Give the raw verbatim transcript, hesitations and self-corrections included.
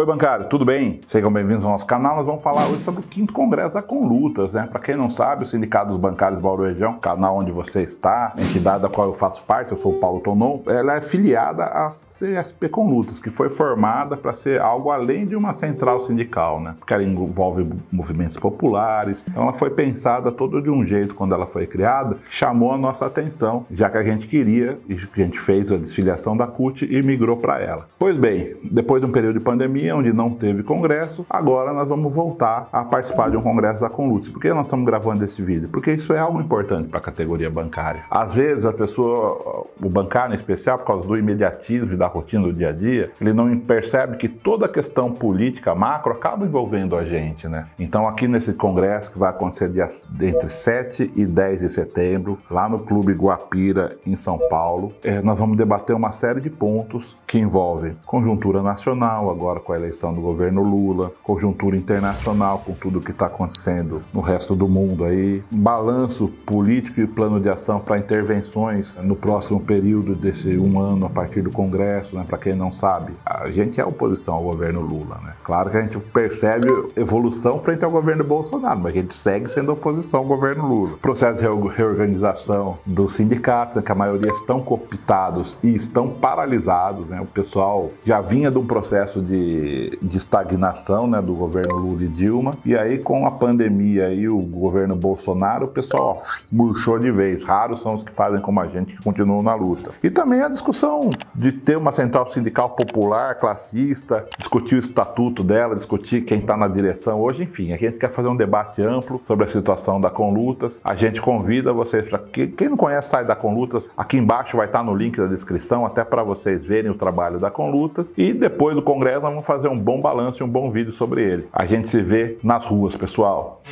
Oi, bancário, tudo bem? Sejam bem-vindos ao nosso canal. Nós vamos falar hoje sobre o quinto Congresso da Conlutas, né? Para quem não sabe, o Sindicato dos Bancários de Bauru e Região, canal onde você está, entidade da qual eu faço parte, eu sou o Paulo Tonon, ela é filiada à C S P-Conlutas, que foi formada para ser algo além de uma central sindical, né? Porque ela envolve movimentos populares, então ela foi pensada toda de um jeito quando ela foi criada, chamou a nossa atenção, já que a gente queria, e a gente fez a desfiliação da C U T e migrou para ela. Pois bem, depois de um período de pandemia, onde não teve congresso, agora nós vamos voltar a participar de um congresso da Conlutas. Por que nós estamos gravando esse vídeo? Porque isso é algo importante para a categoria bancária. Às vezes a pessoa, o bancário em especial, por causa do imediatismo e da rotina do dia a dia, ele não percebe que toda a questão política macro acaba envolvendo a gente, né? Então aqui nesse congresso que vai acontecer entre sete e dez de setembro, lá no Clube Guapira, em São Paulo, nós vamos debater uma série de pontos que envolvem conjuntura nacional, agora com com a eleição do governo Lula, conjuntura internacional com tudo o que está acontecendo no resto do mundo aí, balanço político e plano de ação para intervenções no próximo período desse um ano a partir do Congresso, né? Para quem não sabe, a gente é oposição ao governo Lula, né? Claro que a gente percebe evolução frente ao governo Bolsonaro, mas a gente segue sendo oposição ao governo Lula. Processo de reorganização dos sindicatos, né? Que a maioria estão cooptados e estão paralisados, né? O pessoal já vinha de um processo de de estagnação, né, do governo Lula e Dilma, e aí com a pandemia e o governo Bolsonaro, o pessoal murchou de vez. Raros são os que fazem como a gente, que continuam na luta. E também a discussão de ter uma central sindical popular, classista, discutir o estatuto dela, discutir quem está na direção hoje, enfim. A gente quer fazer um debate amplo sobre a situação da Conlutas. A gente convida vocês, para quem não conhece, sai da Conlutas, aqui embaixo vai estar no link da descrição, até para vocês verem o trabalho da Conlutas. E depois do congresso, vamos fazer um bom balanço e um bom vídeo sobre ele. A gente se vê nas ruas, pessoal.